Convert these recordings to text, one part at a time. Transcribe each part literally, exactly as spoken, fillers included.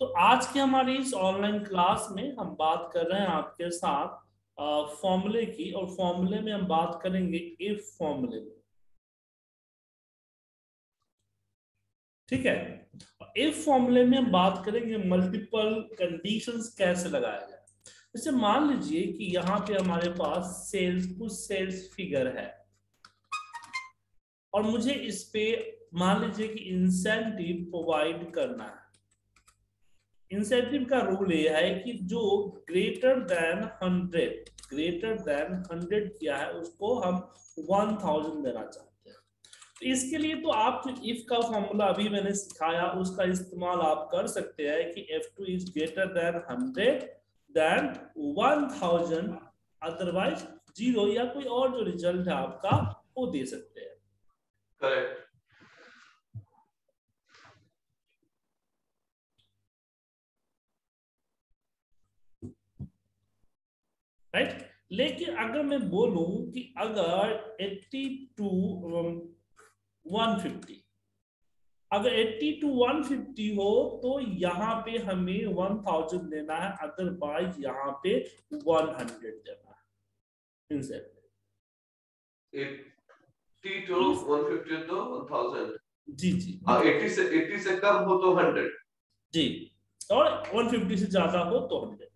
तो आज के हमारी इस ऑनलाइन क्लास में हम बात कर रहे हैं आपके साथ फॉर्मूले की, और फॉर्मूले में हम बात करेंगे इफ फॉर्मूले में, ठीक है। इफ फॉर्मूले में हम बात करेंगे मल्टीपल कंडीशंस कैसे लगाया जाए। जैसे मान लीजिए कि यहाँ पे हमारे पास सेल्स कुछ सेल्स फिगर है और मुझे इस पे मान लीजिए कि इंसेंटिव प्रोवाइड करना है। इंसेंटिव का रूल ये है कि जो greater than hundred greater than hundred किया है उसको हम वन थाउजेंड देना चाहते हैं। तो इसके लिए तो आप जो इफ का फॉर्मूला अभी मैंने सिखाया उसका इस्तेमाल आप कर सकते हैं कि F two is greater than hundred then one thousand otherwise zero या कोई और जो रिजल्ट है आपका वो दे सकते हैं। करेक्ट। Right right? लेकिन अगर मैं बोलूं कि अगर अस्सी टू एक सौ पचास अगर अस्सी टू एक सौ पचास हो तो यहाँ पे हमें एक हज़ार देना है, अदरवाइज यहाँ पे एक सौ देना है। अस्सी टू एक सौ पचास तो एक हज़ार। जी जी अस्सी से अस्सी से कम हो तो एक सौ। जी, और एक सौ पचास से ज्यादा हो तो एक सौ।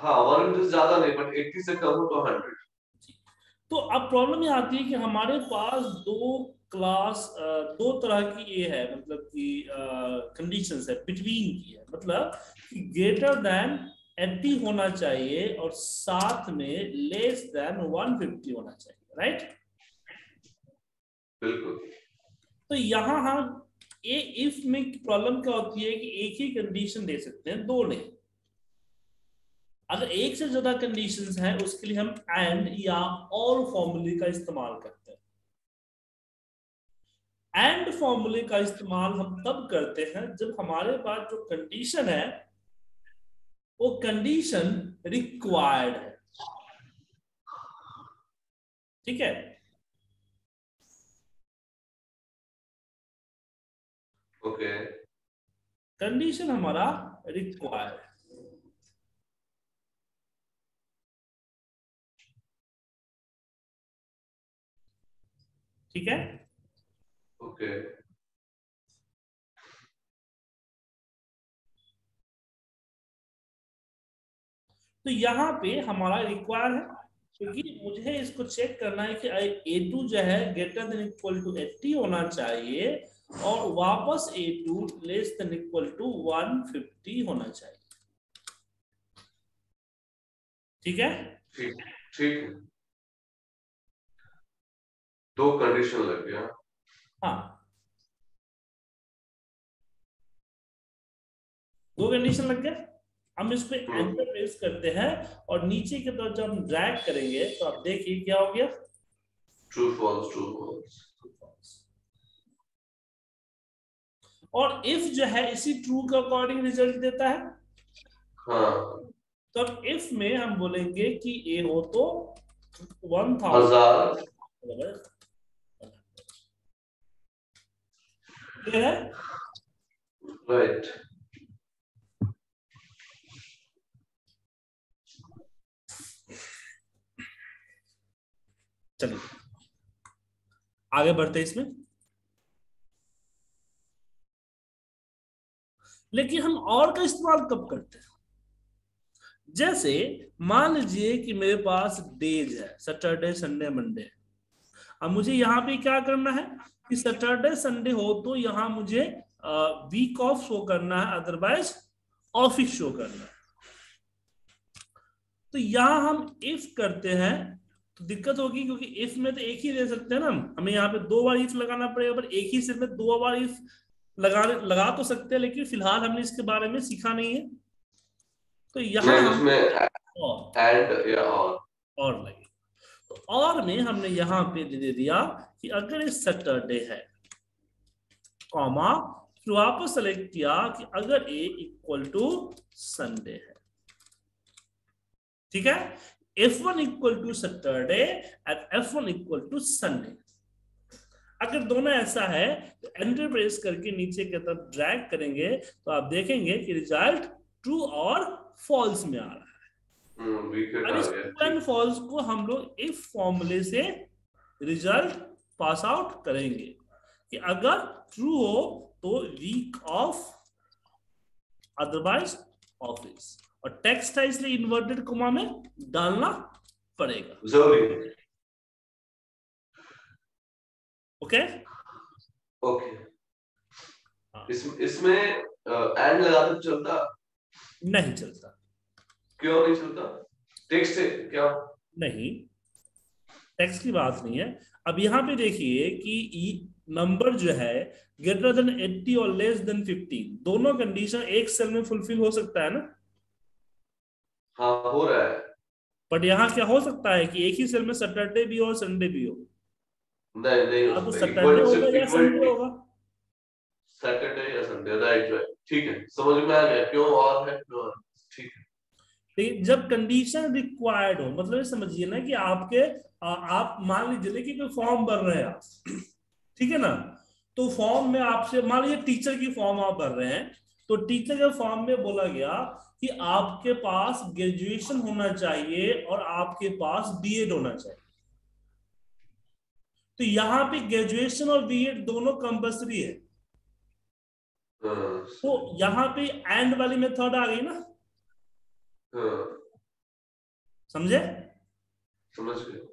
हाँ, और तो ज्यादा नहीं बट अस्सी से कम हो तो एक सौ। तो अब प्रॉब्लम ये आती है कि हमारे पास दो क्लास दो तरह की ये है, मतलब कि कंडीशंस है, बिटवीन की है, मतलब कि ग्रेटर देन अस्सी होना चाहिए और साथ में लेस देन एक सौ पचास होना चाहिए। राइट, बिल्कुल। तो यहाँ हम ए इफ में प्रॉब्लम क्या होती है कि एक ही कंडीशन दे सकते हैं, दो नहीं। अगर एक से ज्यादा कंडीशंस हैं उसके लिए हम एंड या और फॉर्मूले का इस्तेमाल करते हैं। एंड फॉर्मूले का इस्तेमाल हम तब करते हैं जब हमारे पास जो कंडीशन है वो कंडीशन रिक्वायर्ड है, ठीक है। ओके, कंडीशन हमारा रिक्वायर्ड है। ठीक है, ओके okay. तो यहाँ पे हमारा रिक्वायर है क्योंकि तो मुझे इसको चेक करना है कि ए टू जो है ग्रेटर देन इक्वल टू अस्सी होना चाहिए और वापस A two less than equal to एक सौ पचास होना चाहिए, ठीक है। ठीक ठीक दो कंडीशन लग गया। हाँ, दो कंडीशन लग गया। हम इस पे एंटर प्रेस करते हैं और नीचे की तरफ जब हम ड्रैग करेंगे तो आप देखिए क्या हो गया, ट्रू फॉल्स ट्रू फॉल्स। और इफ जो है इसी ट्रू के अकॉर्डिंग रिजल्ट देता है। हाँ, तो इफ में हम बोलेंगे कि ए हो तो वन थाउजेंड राइट right. चलिए आगे बढ़ते हैं इसमें। लेकिन हम और का इस्तेमाल कब करते हैं, जैसे मान लीजिए कि मेरे पास डेज है, सैटरडे संडे मंडे। अब मुझे यहाँ पे क्या करना है कि सैटरडे संडे हो तो यहाँ मुझे वीक ऑफ शो करना है, अदरवाइज ऑफिस शो करना है। तो यहाँ हम इफ करते हैं तो दिक्कत होगी क्योंकि इफ में तो एक ही दे सकते हैं ना हम, हमें यहाँ पे दो बार इफ लगाना पड़ेगा। पर एक ही सिर में दो बार इफ लगा लगा तो सकते हैं लेकिन फिलहाल हमने इसके बारे में सीखा नहीं है। तो यहाँ और लगे तो और में हमने यहाँ पे दे दिया कि अगर इस सैटरडे है कॉमा फिर वापस सेलेक्ट किया कि अगर ए इक्वल टू संडे है, ठीक है। F one equal to Saturday and F one equal to Sunday. अगर दोनों ऐसा है तो एंटर प्रेस करके नीचे की तरफ ड्रैग करेंगे तो आप देखेंगे कि रिजल्ट ट्रू और फॉल्स में आ रहा है। और इस ट्रू एंड फॉल्स को हम लोग इफ फॉर्मूले से रिजल्ट पास आउट करेंगे कि अगर ट्रू हो तो वीक ऑफ अदरवाइज ऑफिस, और टेक्स्ट है इसलिए इन्वर्टेड कोमा में डालना पड़ेगा जरूरी। ओके ओके इसमें एंड लगाकर चलता नहीं चलता। क्यों नहीं चलता? टेक्स्ट से क्या? नहीं, टेक्स्ट की बात नहीं है। अब यहाँ पे देखिए कि नंबर जो है ग्रेटर देन अस्सी और लेस देन पंद्रह, दोनों कंडीशन एक सेल में फुलफिल हो सकता है ना? हाँ हो रहा है, बट यहाँ क्या हो सकता है कि एक ही सेल में सैटरडे भी हो और संडे भी हो। नहीं नहीं तो सैटरडे होगा या संडे होगा, सैटरडे या संडे। राइट राइट ठीक है, समझ में आ गया क्यों और है ठीक है। लेकिन जब कंडीशन रिक्वायर्ड हो, मतलब समझिए ना कि आपके आ, आप मान लीजिए कि कोई फॉर्म भर रहे हैं आप, ठीक है ना, तो फॉर्म में आपसे मान लीजिए टीचर की फॉर्म आप भर रहे हैं, तो टीचर के फॉर्म में बोला गया कि आपके पास ग्रेजुएशन होना चाहिए और आपके पास बीएड होना चाहिए। तो यहाँ पे ग्रेजुएशन और बीएड दोनों कंपल्सरी है, तो यहाँ पे एंड वाली मेथड आ गई ना, समझे? समझ गए।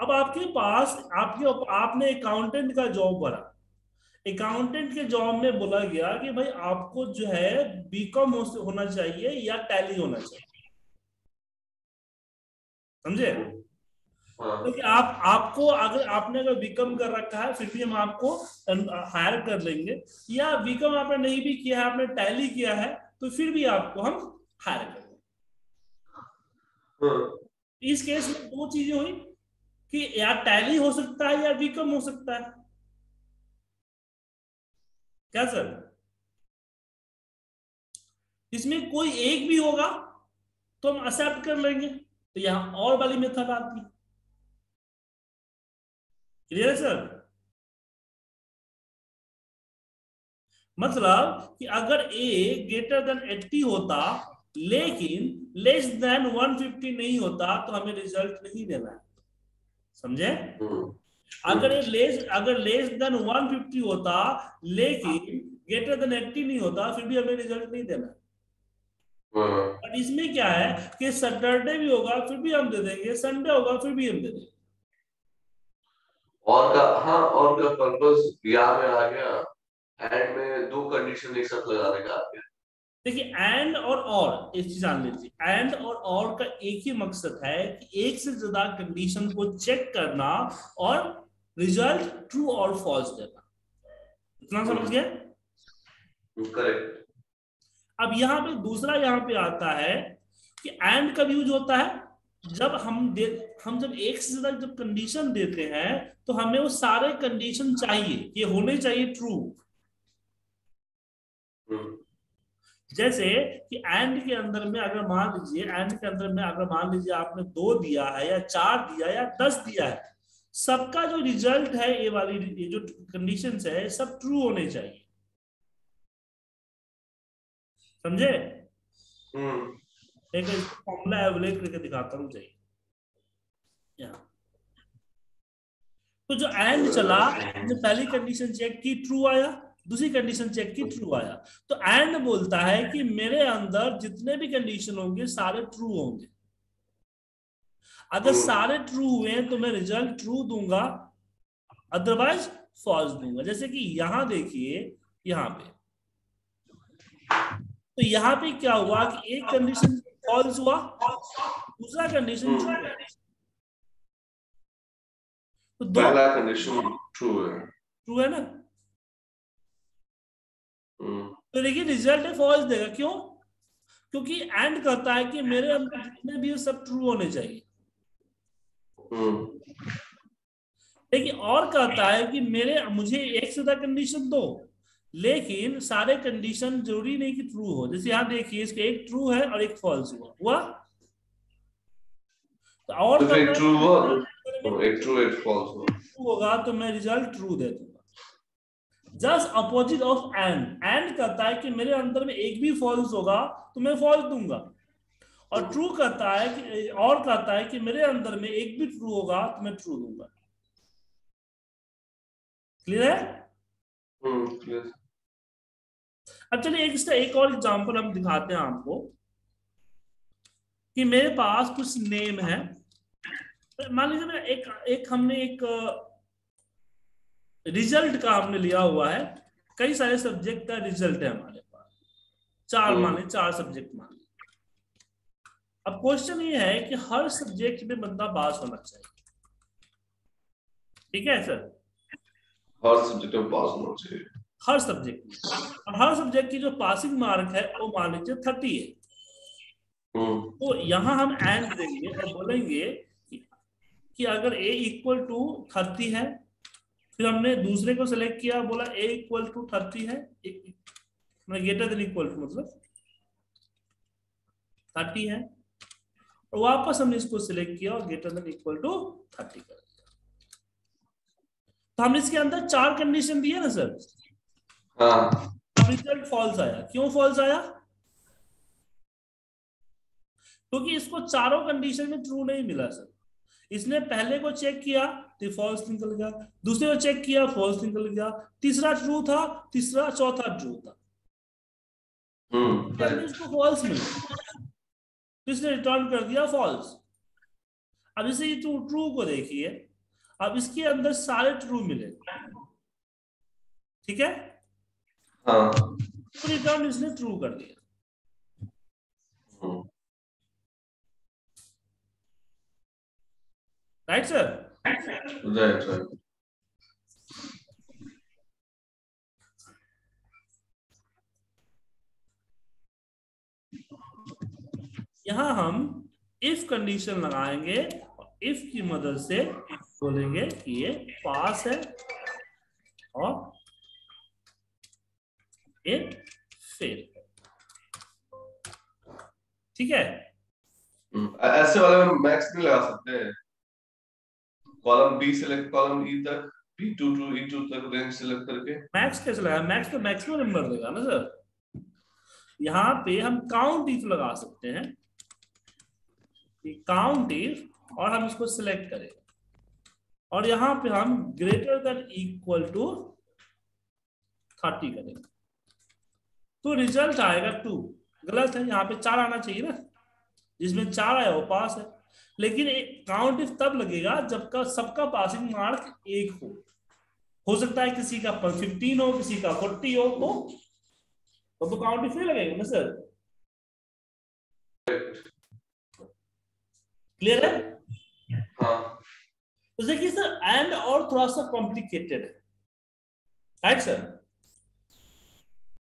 अब आपके पास आपके आपने अकाउंटेंट का जॉब भरा, अकाउंटेंट के जॉब में बोला गया कि भाई आपको जो है बीकॉम होना चाहिए या टैली होना चाहिए, समझे? क्योंकि तो आप आपको अगर आपने अगर बीकॉम कर रखा है फिर भी हम आपको हायर कर लेंगे, या बीकॉम आपने नहीं भी किया है आपने टैली किया है तो फिर भी आपको हम हायर करेंगे। इस केस में दो चीजें हुई कि या टैली हो सकता है या बीकॉम हो सकता है। क्या सर इसमें कोई एक भी होगा तो हम एक्सेप्ट कर लेंगे, तो यहां और वाली मेथड आती है। क्लियर है सर? मतलब कि अगर ए ग्रेटर देन अस्सी होता लेकिन लेस देन एक सौ पचास नहीं होता तो हमें रिजल्ट नहीं देना है, समझे? अगर ये लेस अगर लेस देन एक सौ पचास होता लेकिन ग्रेटर देन अस्सी नहीं होता फिर भी हमें रिजल्ट नहीं देना है। और इसमें क्या है कि सैटरडे भी होगा फिर भी हम दे देंगे, संडे होगा फिर भी हम दे देंगे। और का हाँ और का पर्पस यहाँ में आ गया, एंड में दो कंडीशन एक साथ लगाने का आ गया। देखिए एंड और और इस चीज जान लीजिए, एंड और और का एक ही मकसद है कि एक से ज्यादा कंडीशन को चेक करना और रिजल्ट ट्रू और फॉल्स देना। इतना समझ गए? करेक्ट। अब यहाँ पे दूसरा यहाँ पे आता है कि एंड कब यूज होता है, जब हम दे हम जब एक से ज्यादा जब कंडीशन देते हैं तो हमें वो सारे कंडीशन चाहिए, ये होने चाहिए ट्रू। जैसे कि एंड के अंदर में अगर मान लीजिए एंड के अंदर में अगर मान लीजिए आपने दो दिया है या चार दिया या दस दिया है, सबका जो रिजल्ट है ये वाली ये जो कंडीशंस है सब ट्रू होने चाहिए, समझे? हम्म एक फॉर्मूला एवलेट करके दिखाता हूं चाहिए। तो जो एंड चला जो पहली कंडीशन चेक की ट्रू आया, दूसरी कंडीशन चेक की ट्रू आया, तो एंड बोलता है कि मेरे अंदर जितने भी कंडीशन होंगे सारे ट्रू होंगे। अगर सारे ट्रू हुए तो मैं रिजल्ट ट्रू दूंगा, अदरवाइज फॉल्स दूंगा। जैसे कि यहां देखिए, यहां पे तो यहां पे क्या हुआ कि एक कंडीशन फॉल्स हुआ, दूसरा कंडीशन ट्रू, तो दो कंडीशन ट्रू है, ट्रू है ना? तो देखिए रिजल्ट फॉल्स देगा। क्यों? क्योंकि एंड कहता है कि मेरे अंदर जितने भी सब ट्रू होने चाहिए। देखिए और कहता है कि मेरे मुझे एक से ज्यादा कंडीशन दो लेकिन सारे कंडीशन जरूरी नहीं कि ट्रू हो। जैसे यहां देखिए इसके एक ट्रू है और एक फॉल्स हुआ हुआ तो और तो ट्रू हुआ तो एक ट्रू एक फॉल्स होगा तो मैं रिजल्ट ट्रू दे दूंगा। Just opposite of and, and कहता है कि मेरे अंदर में एक भी फॉल्स होगा तो मैं फॉल्स दूंगा, और ट्रू कहता है कि और कहता है कि मेरे अंदर में एक भी ट्रू होगा तो मैं ट्रू दूंगा। क्लियर है? Hmm clear. अब चलिए एक इसका एक और एग्जांपल हम दिखाते हैं आपको कि मेरे पास कुछ नेम है। मान लीजिए मेरा एक एक हमने एक रिजल्ट का हमने लिया हुआ है, कई सारे सब्जेक्ट का रिजल्ट है हमारे पास, चार माने चार सब्जेक्ट माने। अब क्वेश्चन ये है कि हर सब्जेक्ट में बंदा पास होना चाहिए, ठीक है सर? हर सब्जेक्ट में पास होना चाहिए, हर सब्जेक्ट में। हर सब्जेक्ट की जो पासिंग मार्क है वो मान लीजिए थर्टी है, तो यहाँ हम एंड देंगे और बोलेंगे कि अगर a इक्वल टू थर्टी है, फिर हमने दूसरे को सेलेक्ट किया, बोला a इक्वल टू थर्टी है, ग्रेटर देन इक्वल टू मतलब थर्टी है, और वापस हमने इसको सेलेक्ट किया और greater than equal to thirty कर दिया। तो हमने इसके अंदर चार कंडीशन दी है ना सर। हाँ। रिजल्ट फॉल्स आया, क्यों फॉल्स आया? क्योंकि तो इसको चारों कंडीशन में ट्रू नहीं मिला सर। इसने पहले को चेक किया तो फॉल्स निकल गया, दूसरे को चेक किया फॉल्स निकल गया, तीसरा ट्रू था, तीसरा चौथा ट्रू था, पहले इसको फॉल्स मिला, इसने रिटर्न कर दिया फॉल्स। अब इसे ये ट्रू ट्रू को देखिए, अब इसके अंदर सारे ट्रू मिले, ठीक है? हाँ। तो रिटर्न इसने ट्रू कर दिया। Right sir? Right right. यहां हम इफ कंडीशन लगाएंगे और इफ की मदद से बोलेंगे कि ये पास है और ये फेल है, ठीक है? ऐसे वाले में मैक्स भी लगा सकते हैं, column B select column E तक, B two to E two तक रेंज सेलेक्ट करके। मैक्स कैसे लगा? मैक्स तो मैक्सिमम नंबर देगा ना सर। यहाँ पे हम काउंट इफ लगा सकते हैं, काउंट इफ, और हम इसको सिलेक्ट करें, और यहाँ पे हम greater than equal to thirty करेंगे, तो रिजल्ट आएगा टू। गलत है, यहाँ पे चार आना चाहिए ना, जिसमें चार आया वो पास है। लेकिन काउंट इफ तब लगेगा जब का सबका पासिंग मार्क एक हो हो सकता है किसी का फिफ्टीन हो, किसी का फोर्टी हो, तो तो, तो काउंट इफ नहीं लगेगा ना सर। क्लियर है? तो देखिए सर, एंड और थोड़ा सा कॉम्प्लिकेटेड है, राइट सर?